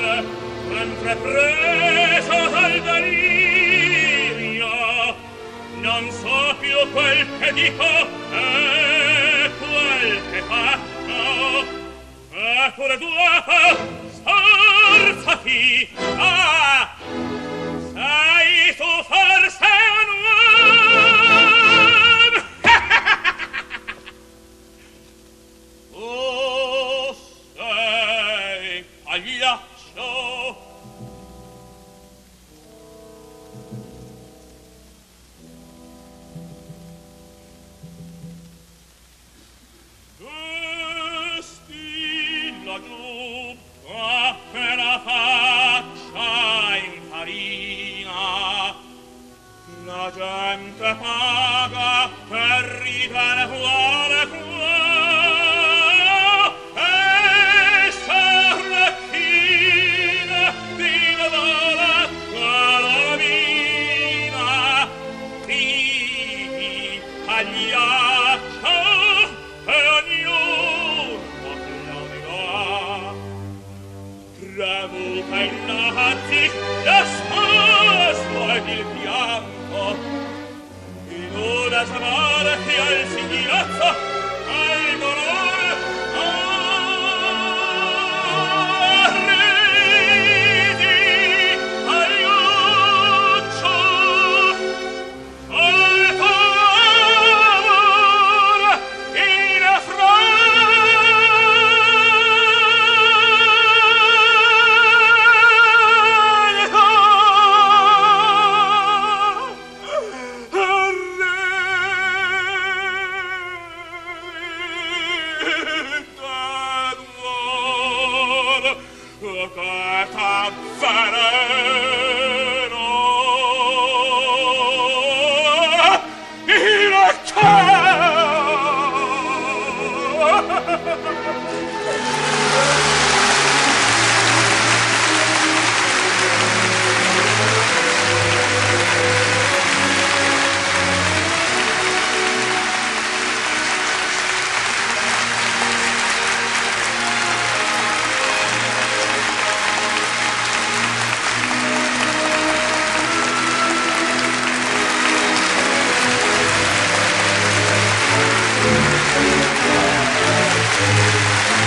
fare, mentre preso dal delirio, non so più quel che dico e quel che faccio. E pure tu, sforzati, sei tu forse un uomo? Tu sei pagliaccio. Vesti la giubba che la faccia infarina, la gente paga per ridere fuori qua e sorrecchina di nuvola colorina. Ridi, pagliaccio, e ognuno applaudirà. Tremuta innanzi la spasmo ed il pianto, in una smarchi al sigillazzo, al dolore, ridi, aiuto, al favore, in